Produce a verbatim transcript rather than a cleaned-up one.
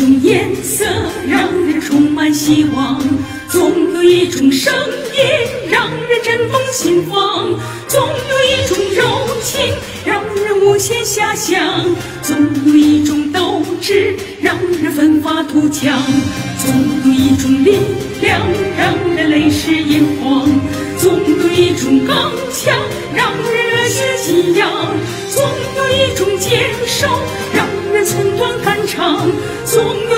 种颜色让人充满希望，总有一种声音让人振奋心房，总有一种柔情让人无限遐想，总有一种斗志让人奋发图强，总有一种力量让人泪湿眼眶，总有一种刚强让人热血激扬，总有一种坚守让人寸断肝肠，总。